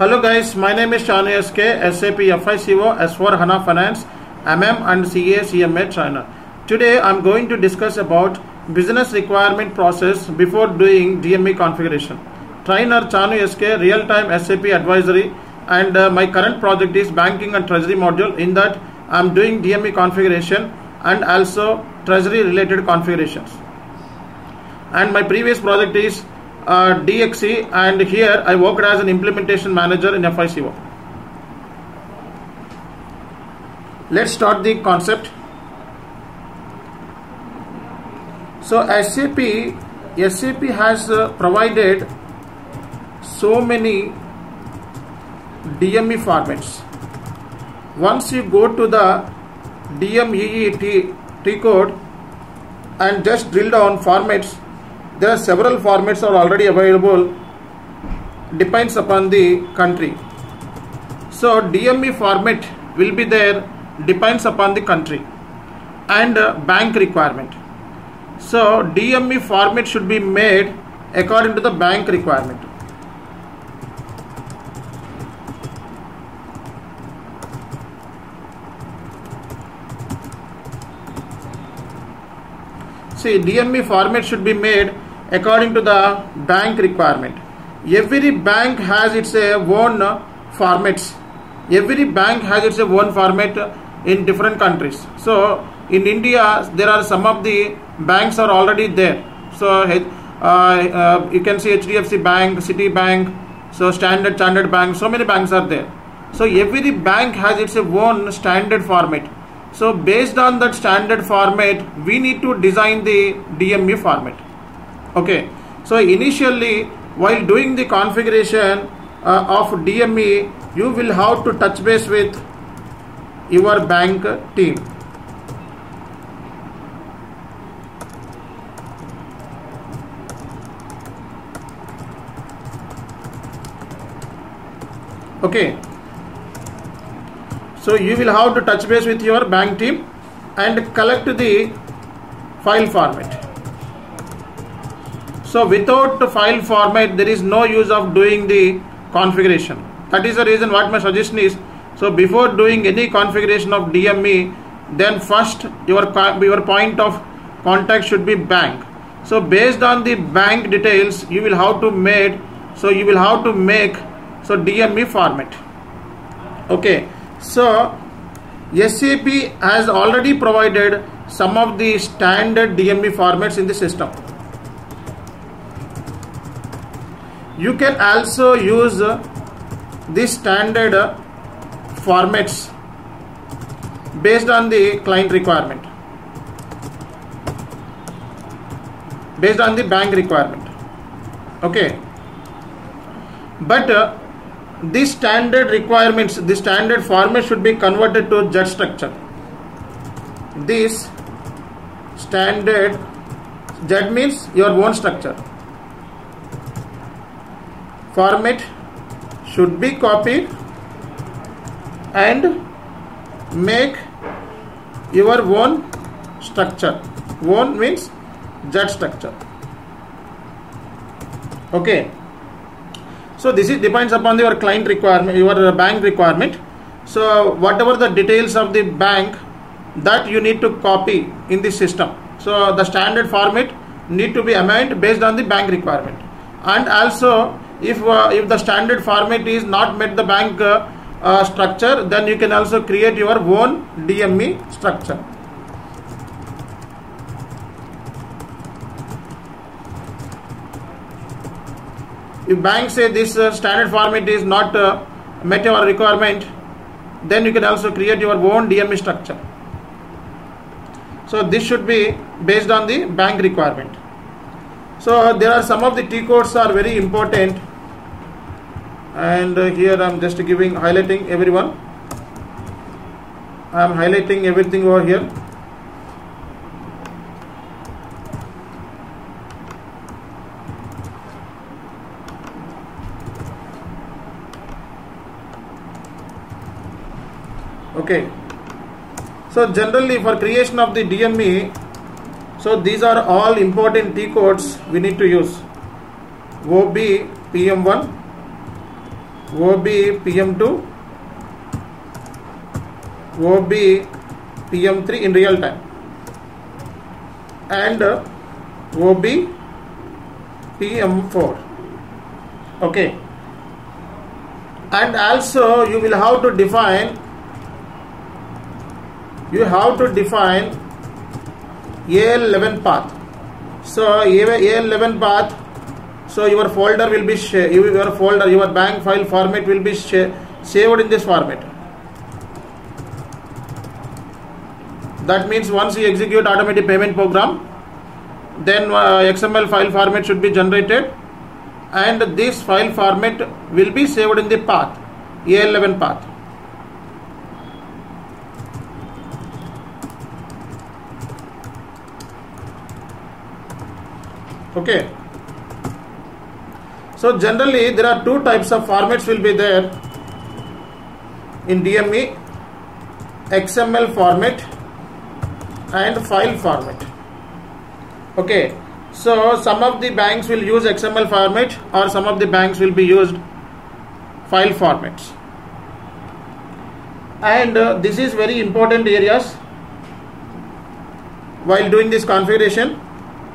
Hello guys, my name is Chanu SK, SAP FICO, S4 HANA Finance, MM and CA, CMA trainer. Today I am going to discuss about business requirement process before doing DME configuration. Trainer Chanu SK, real-time SAP advisory, and my current project is banking and treasury module. In that I am doing DME configuration and also treasury related configurations. And my previous project is DXC, and here I worked as an implementation manager in FICO. Let's start the concept. So SAP has provided so many DME formats. Once you go to the DMEE T code and just drill down formats, there are several formats are already available, depends upon the country. So DME format will be there, depends upon the country and bank requirement. So DME format should be made according to the bank requirement. See, DME format should be made according to the bank requirement. Every bank has its own formats. Every bank has its own format in different countries. So in India, there are some of the banks are already there. So you can see HDFC Bank, Citibank, so Standard Bank. So many banks are there. So every bank has its own standard format. So based on that standard format, we need to design the DME format. Okay. So initially, while doing the configuration of DME, you will have to touch base with your bank team. Okay. So you will have to touch base with your bank team and collect the file format. So without the file format, there is no use of doing the configuration. That is the reason what my suggestion is. So before doing any configuration of DME, then first your point of contact should be bank. So based on the bank details, you will have to make. So you will have to make so DME format. Okay. So SAP has already provided some of the standard DME formats in the system. You can also use these standard formats based on the client requirement, based on the bank requirement. Okay, but these standard requirements, the standard format should be converted to JUT structure. This standard JUT means your own structure. Format should be copied and make your own structure. Own means JUT structure. Okay. So this is depends upon your client requirement, your bank requirement. So whatever the details of the bank, that you need to copy in the system. So the standard format need to be amended based on the bank requirement. And also if the standard format is not met the bank structure, then you can also create your own DME structure. If bank say this standard format is not met your requirement, then you can also create your own DME structure. So this should be based on the bank requirement. So there are some of the T codes are very important, and here I am just highlighting everyone. I am highlighting everything over here. Okay, so generally for creation of the DME, so these are all important T codes we need to use. OB, PM1, वो भी PM2, वो भी PM3 in real time, and वो भी PM4. Okay. And also you will have to define, you have to define AL-11 path. So AL-11 path, so your folder will be, your folder, your bank file format will be saved in this format. That means once you execute automatic payment program, then XML file format should be generated, and this file format will be saved in the path, AL-11 path. Okay. So generally there are two types of formats will be there in DME, XML format and file format. Okay. So some of the banks will use XML format, or some of the banks will be used file formats. And this is very important areas while doing this configuration.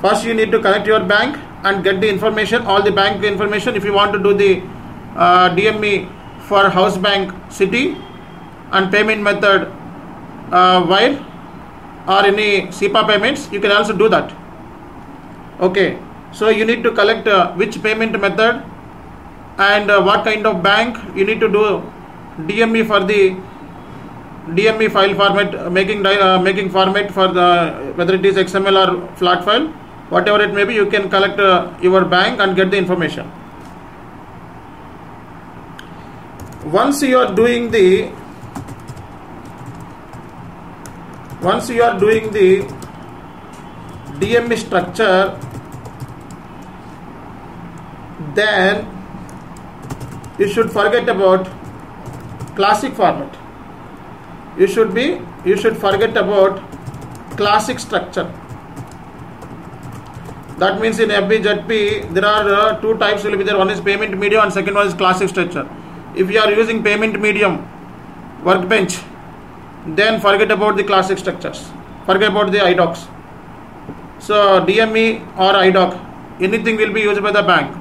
First you need to connect your bank and get the information, all the bank information. If you want to do the DME for house bank city and payment method wire or any SEPA payments, you can also do that. Okay, so you need to collect which payment method and what kind of bank. You need to do DME for the DME file format, making format for the, whether it is XML or flat file, whatever it may be, you can collect your bank and get the information. Once you are doing the, DME structure, then you should forget about classic format. You should forget about classic structure. That means in FBZP there are two types will be there. One is payment medium and second one is classic structure. If you are using payment medium workbench, then forget about the classic structures. Forget about the IDOCs. So DME or IDOC, anything will be used by the bank.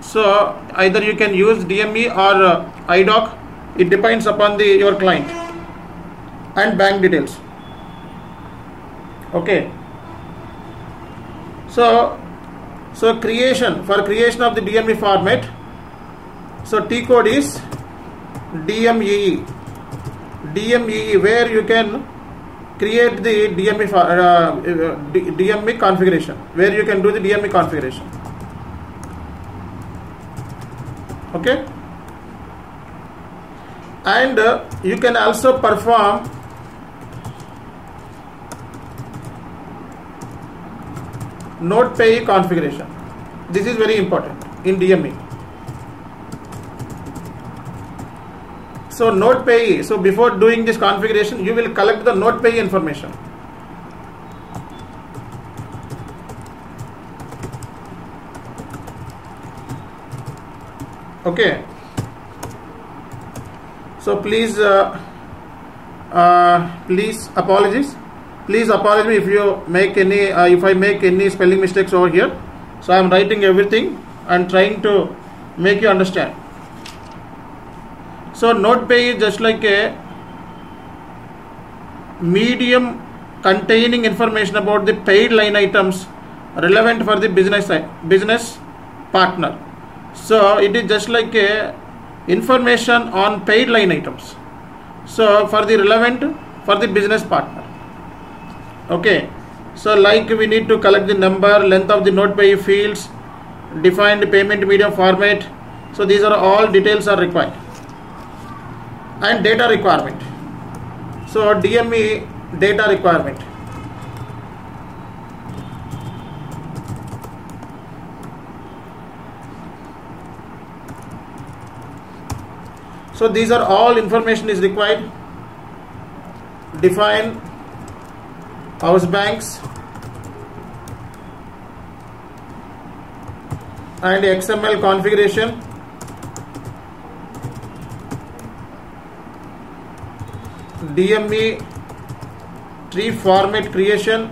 So either you can use DME or IDOC. It depends upon the your client and bank details. Okay. So for creation of the DME format, so T code is DMEE, where you can create the DME configuration, where you can do the DME configuration. Okay. And you can also perform Notepay configuration. This is very important in DME. So Notepay, so before doing this configuration, you will collect the Notepay information. Okay. So please, please apologize me if you make any, if I make any spelling mistakes over here. So I am writing everything and trying to make you understand. So Notepay is just like a medium containing information about the paid line items relevant for the business partner. So it is just like a information on paid line items, so for the relevant for the business partner. Okay, so like we need to collect the number, length of the Notepay fields, defined payment medium format. So these are all details are required, and data requirement. So DME data requirement. So these are all information is required. Define house banks and XML configuration DME tree format creation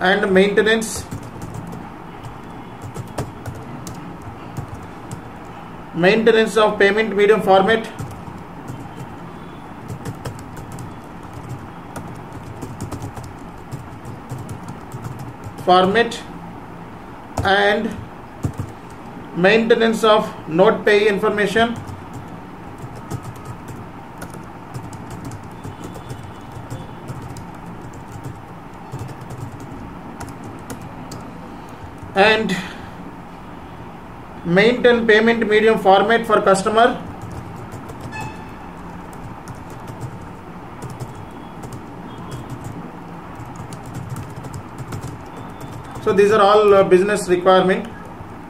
and maintenance, maintenance of payment medium format, and maintenance of note pay information, and maintain payment medium format for customer, so these are all business requirement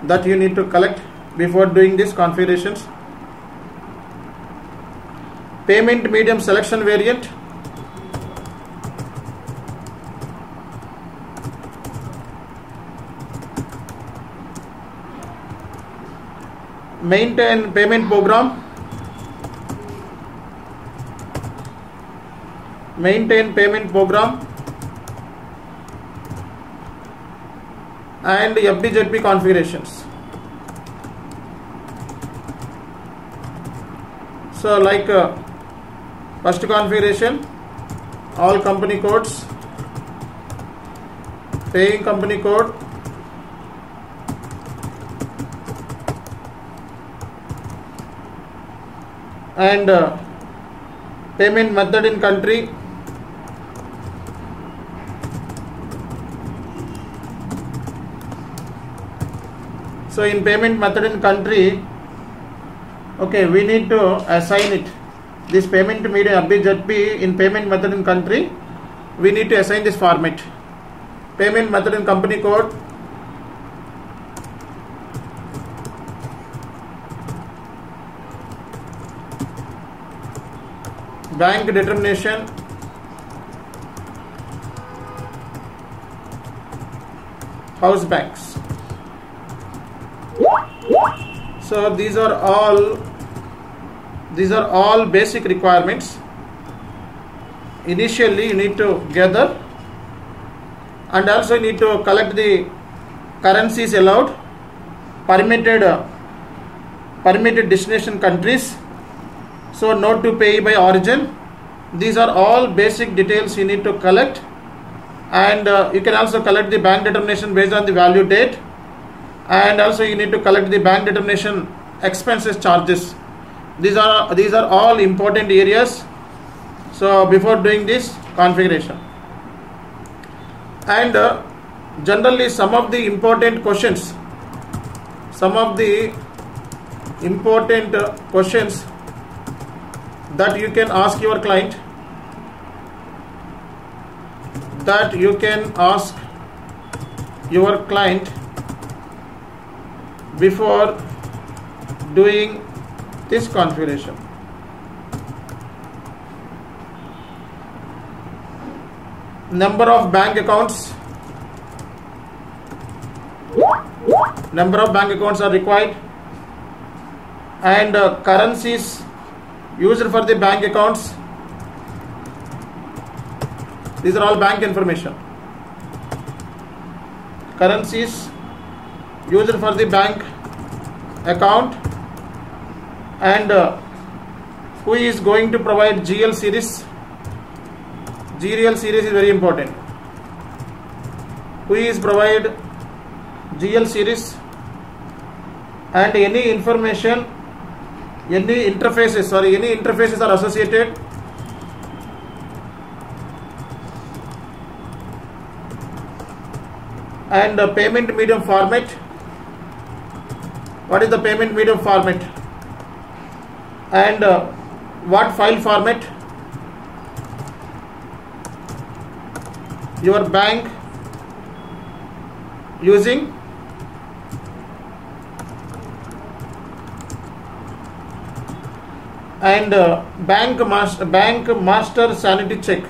that you need to collect before doing these configurations. Payment medium selection variant, maintain payment program, and FBZP configurations. So like first configuration, all company codes, paying company code, and payment method in country, so in payment method in country, okay, we need to assign it, this payment medium ABJP in payment method in country, we need to assign this format, payment method in company code, bank determination, house banks. So these are all basic requirements. Initially you need to gather, and also you need to collect the currencies allowed, permitted destination countries, so note to pay by origin. These are all basic details you need to collect, and you can also collect the bank determination based on the value date, and also you need to collect the bank determination expenses, charges. These are all important areas, so before doing this configuration. And generally some of the important questions, that you can ask your client, before doing this configuration. Number of bank accounts, are required, and currencies used for the bank accounts. These are all bank information. Currencies used for the bank account, and who is going to provide GL series. GL series is very important. Who is provide GL series, and any information, any interfaces are associated, and payment medium format. What is the payment medium format, and what file format, your bank using, and bank master sanity check.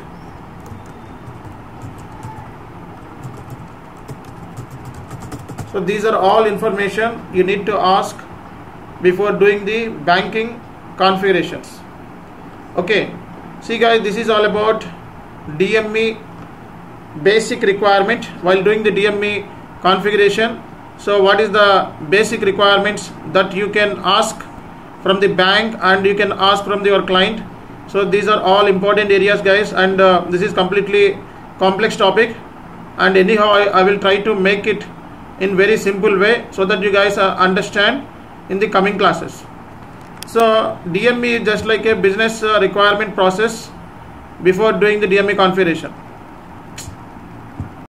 So these are all information you need to ask before doing the banking configurations. Okay, see guys, this is all about DME basic requirement while doing the DME configuration. So what is the basic requirements that you can ask from the bank and you can ask from your client. So these are all important areas guys, and this is completely complex topic, and anyhow I will try to make it in very simple way so that you guys understand in the coming classes. So DME is just like a business requirement process before doing the DME configuration.